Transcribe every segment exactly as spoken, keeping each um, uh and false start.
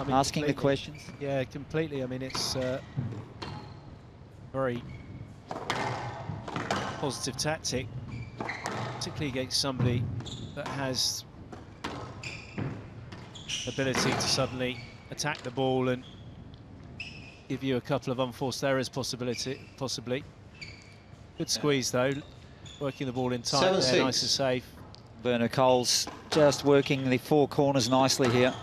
I mean, asking completely. the questions. Yeah, completely. I mean, it's uh, very positive tactic, particularly against somebody that has ability to suddenly attack the ball and give you a couple of unforced errors possibility, possibly. Good squeeze, though, working the ball in tight there, six. nice and safe. Werner Cole's just working the four corners nicely here.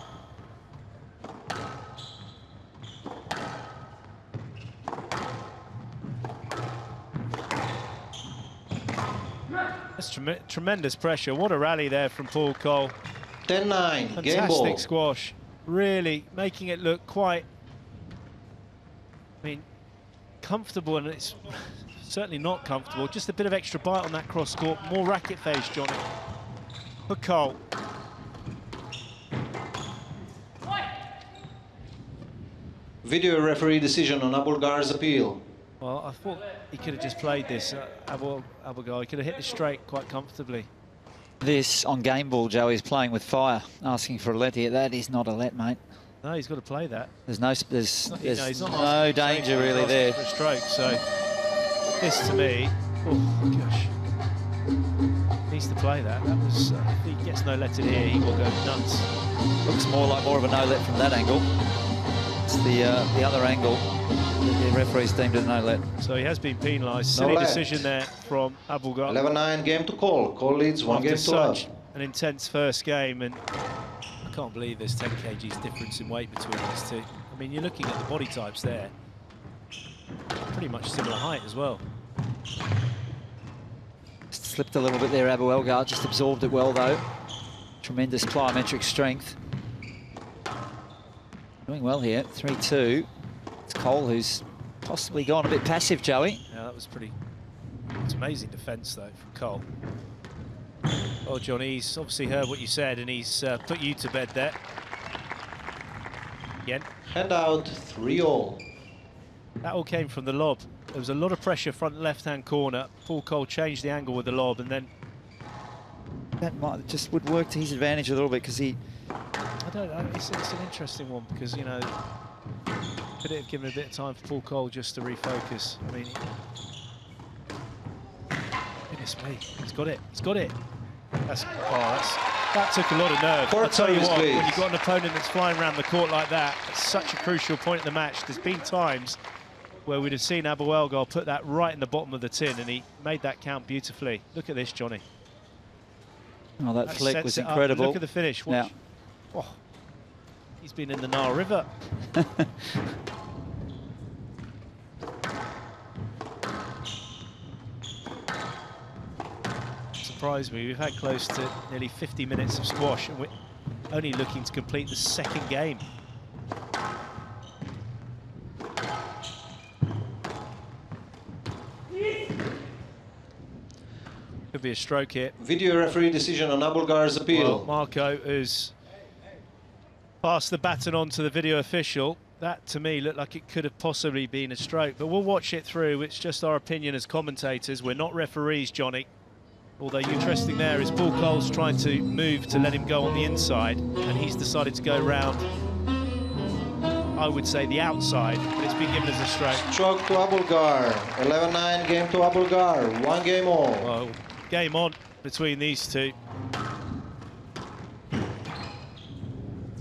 That's trem tremendous pressure. What a rally there from Paul Coll. ten nine, fantastic game ball. Squash. Really making it look quite, I mean, comfortable, and it's certainly not comfortable. Just a bit of extra bite on that cross court. More racket phase, Johnny. For Coll. Video referee decision on Abouelghar's appeal. Well, I thought he could have just played this, uh, Abouelghar. He could have hit this straight quite comfortably. This on game ball, Joey, is playing with fire, asking for a let here. That is not a let, mate. No, he's got to play that. There's no, there's, no, there's no, no danger play, really there. For a stroke, so this to me, oh gosh, he needs to play that. That was, uh, if he gets no let in here, he will go nuts. Looks more like more of a no let from that angle. It's the uh, the other angle. The referee's deemed a no-let. So he has been penalised. Silly no decision there from Abouelghar. eleven nine game to Coll. Coll leads one After game to love. An intense first game, and I can't believe there's ten kgs difference in weight between these two. I mean, you're looking at the body types there. Pretty much similar height as well. Just slipped a little bit there, Abouelghar. Just absorbed it well, though. Tremendous plyometric strength. Doing well here, three two. It's Coll who's possibly gone a bit passive, Joey. Yeah, that was pretty... It's amazing defence, though, from Coll. Oh, John, he's obviously heard what you said, and he's uh, put you to bed there. Again. Hand out, three all. That all came from the lob. There was a lot of pressure front left-hand corner. Paul Coll changed the angle with the lob, and then... That might just would work to his advantage a little bit, because he... I don't know, it's, it's an interesting one, because, you know... Could it have given a bit of time for Paul Coll just to refocus? I mean, goodness me, he's got it, he's got it. That's, oh, that's, that took a lot of nerve. I'll tell you what, please. When you've got an opponent that's flying around the court like that, it's such a crucial point in the match. There's been times where we'd have seen Abouelghar put that right in the bottom of the tin, and he made that count beautifully. Look at this, Johnny. Oh, that, that flick was incredible. Look at the finish. Watch. Yeah. Oh. He's been in the Nile River. Surprised me. We've had close to nearly fifty minutes of squash, and we're only looking to complete the second game. Could be a stroke here. Video referee decision on Abouelghar's appeal. Well, Marco is... Pass the baton on to the video official. That, to me, looked like it could have possibly been a stroke. But we'll watch it through. It's just our opinion as commentators. We're not referees, Johnny. Although interesting there is Paul Cole's trying to move to let him go on the inside, and he's decided to go round, I would say, the outside. But it's been given as a stroke. Stroke to Abouelghar. eleven nine game to Abouelghar. One game all. Well, game on between these two.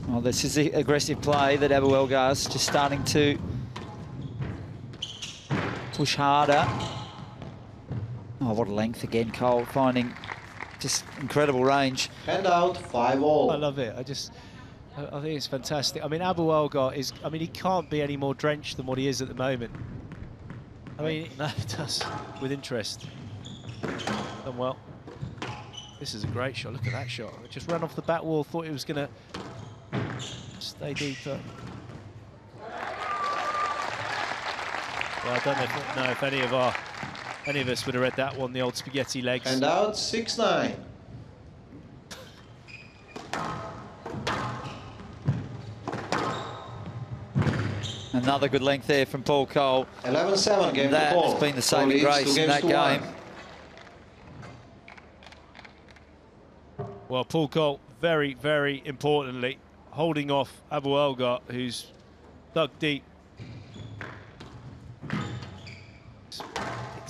Well, this is the aggressive play that Abouelghar's just starting to push harder. Oh, what a length again, Coll, finding just incredible range. Hand out, five all. I love it. I just, I think it's fantastic. I mean, Abouelghar is, I mean, he can't be any more drenched than what he is at the moment. I mean, no, it does, with interest. Done well. This is a great shot. Look at that shot. It just ran off the back wall, thought he was going to... Stay deeper. Well, I don't know if, no, if any of our, any of us would have read that one, the old spaghetti legs. And out, six nine. Another good length there from Paul Coll. eleven seven game to Coll. That's been the saving grace in that game. Well, Paul Coll, very, very importantly, holding off Abouelghar, who's dug deep. Picked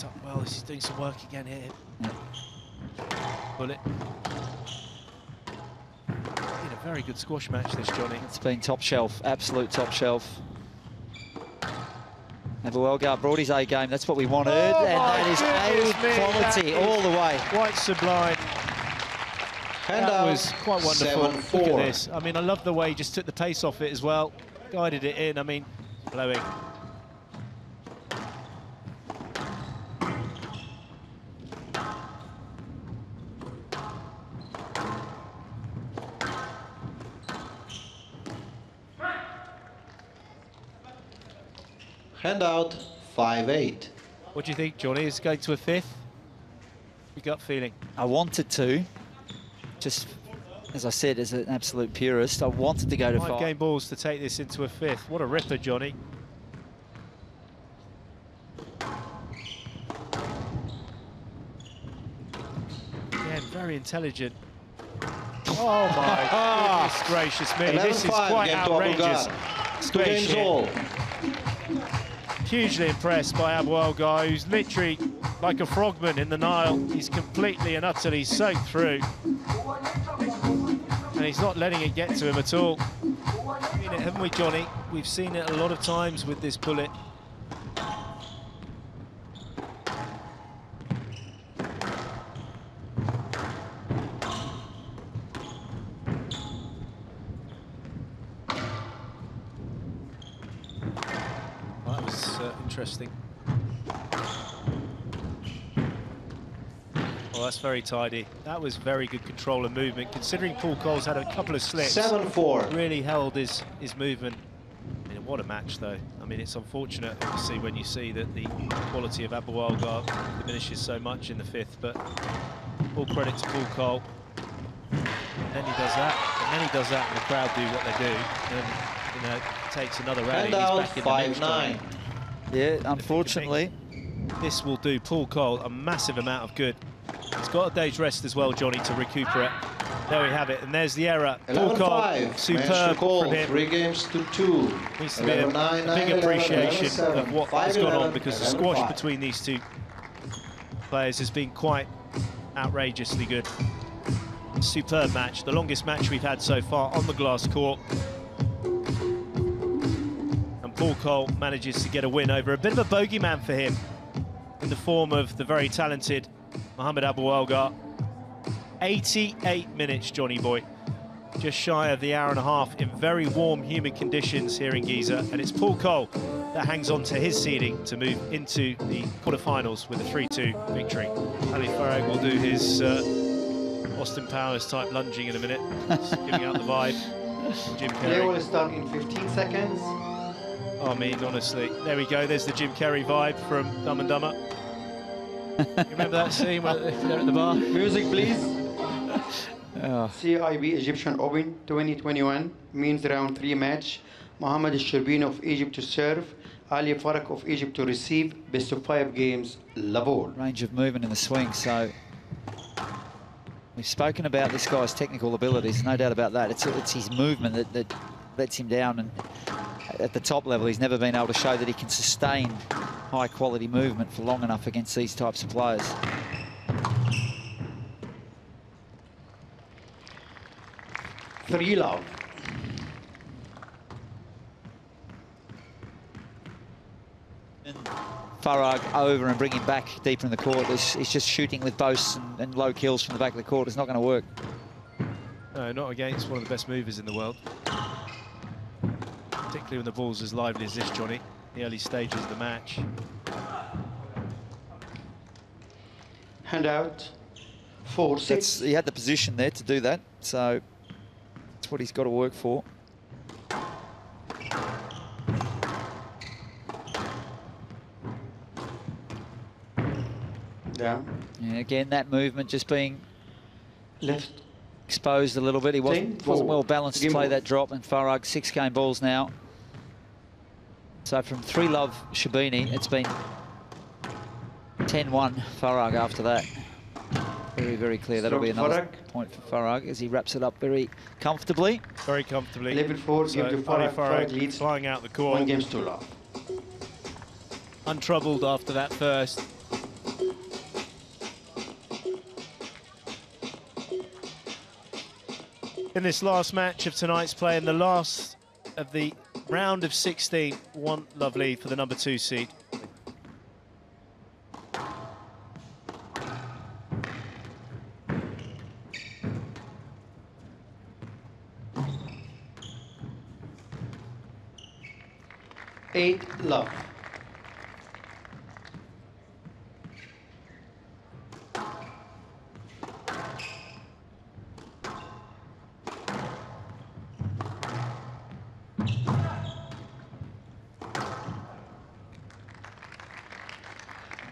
up well, he's doing some work again here. Mm. Bullet. Been a very good squash match this, Johnny. It's been top shelf, absolute top shelf. Abouelghar brought his A game, that's what we wanted, oh and that is A quality is all the way. Quite sublime. And that was quite wonderful. Look at this. I mean, I love the way he just took the pace off it as well, guided it in. I mean, blowing. Handout five eight. What do you think, Johnny? Is it going to a fifth? Your gut feeling? I wanted to. Just, as I said, as an absolute purist, I wanted to go to five. Five game balls to take this into a fifth. What a ripper, Johnny. Yeah, very intelligent. Oh, my goodness gracious me. This is quite outrageous. Two games all. Hugely impressed by Abouelghar, who's literally like a frogman in the Nile. He's completely and utterly soaked through. And he's not letting it get to him at all. We've seen it, haven't we, Johnny? We've seen it a lot of times with this bullet. Interesting. Well, that's very tidy. That was very good control and movement, considering Paul Coll's had a couple of slips. seven four. Really held his, his movement. I mean, what a match, though. I mean, it's unfortunate, obviously, when you see that the quality of Abouelghar diminishes so much in the fifth, but all credit to Paul Coll. And then he does that, and then he does that, and the crowd do what they do. And, you know, takes another rally. He's back in the match. Yeah, unfortunately. This will do Paul Coll a massive amount of good. He's got a day's rest as well, Johnny, to recuperate. There we have it, and there's the error. Paul Coll, superb from him. Three games to two. Needs to be a big appreciation of what has gone on, because the squash between these two players has been quite outrageously good. Superb match, the longest match we've had so far on the glass court. Paul Coll manages to get a win over a bit of a bogeyman for him in the form of the very talented Mohamed Abouelghar. eighty-eight minutes, Johnny boy. Just shy of the hour and a half in very warm, humid conditions here in Giza. And it's Paul Coll that hangs on to his seeding to move into the quarterfinals with a three two victory. Ali Farag will do his uh, Austin Powers-type lunging in a minute, just giving out the vibe. Jim Carrey. They will start in fifteen seconds. I mean, honestly, there we go. There's the Jim Carrey vibe from Dumb and Dumber. Remember that scene where they're at the bar? Music, please. Oh. C I B Egyptian Open twenty twenty-one means round three match. Mohamed ElSherbini of Egypt to serve. Ali Farag of Egypt to receive. Best of five games, Labor. Range of movement in the swing, so... We've spoken about this guy's technical abilities, no doubt about that. It's, it's his movement that, that lets him down, and... At the top level, he's never been able to show that he can sustain high-quality movement for long enough against these types of players. Three love. Farag over and bringing back deeper in the court. He's, he's just shooting with boasts and, and low kills from the back of the court. It's not going to work. No, not against one of the best movers in the world. Particularly when the ball's as lively as this, Johnny, the early stages of the match. Handout, four, six. That's, he had the position there to do that, so that's what he's got to work for. Down. And again, that movement just being left. Exposed a little bit. He wasn't, wasn't well balanced to play that drop, and Farag six game balls now. So from three love Sherbini, it's been ten one Farag after that. Very, very clear. That'll be another Farag. point for Farag as he wraps it up very comfortably. Very comfortably. Level four, so to Farag, Farag, Farag leads, flying out the court. One game's too long. Untroubled after that first. In this last match of tonight's play, in the last of the round of sixteen, one love lead for the number two seed. Eight love.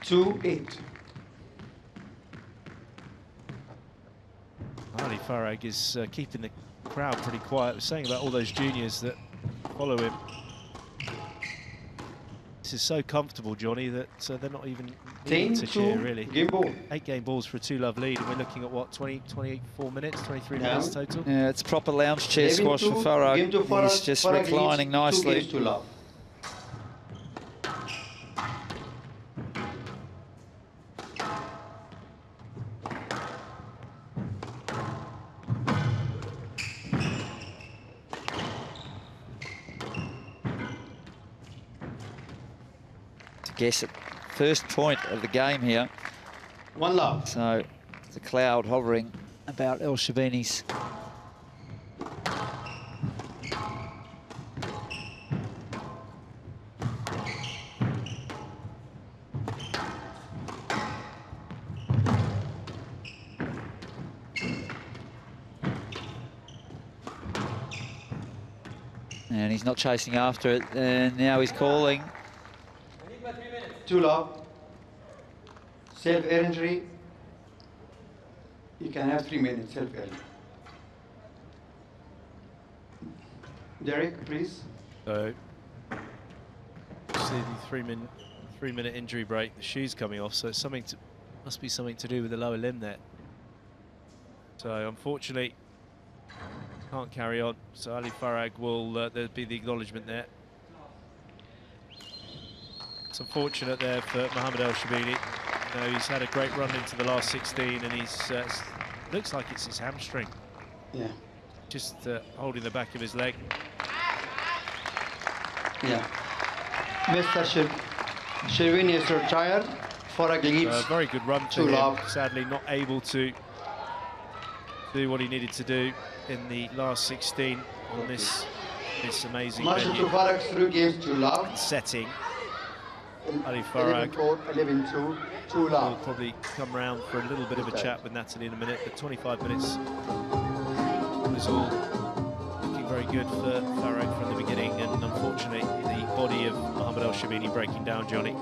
Two eight. Ali Farag is uh, keeping the crowd pretty quiet. I was saying about all those juniors that follow him. This is so comfortable, Johnny, that uh, they're not even needing to cheer, really. Game ball. Eight game balls for a two-love lead, and we're looking at, what, twenty, twenty-four minutes, twenty-three minutes total? Yeah, it's proper lounge chair squash for Farag. He's just reclining nicely. Two games to love. Guess at first point of the game here. One love. So the cloud hovering about ElSherbini's. And he's not chasing after it. And now he's calling. Too love, self injury. You can have three minutes self injury. Derek, please. So, see the three minute, three minute injury break. The shoe's coming off, so it's something to, must be something to do with the lower limb there. So, unfortunately, can't carry on. So Ali Farag will. Uh, there'll be the acknowledgement there. It's unfortunate there for Mohamed ElSherbini. You know, he's had a great run into the last sixteen, and he's uh, looks like it's his hamstring. Yeah. Just uh, holding the back of his leg. Yeah. Mister Sherbini is retired. Farag leads. So a very good run to him. Sadly, not able to do what he needed to do in the last sixteen on this this amazing venue. Farag through games to love setting. Ali Farag will probably come round for a little bit of a chat with Natalie in a minute, but twenty-five minutes was all looking very good for Farag from the beginning, and unfortunately the body of Mohamed ElSherbini breaking down, Johnny.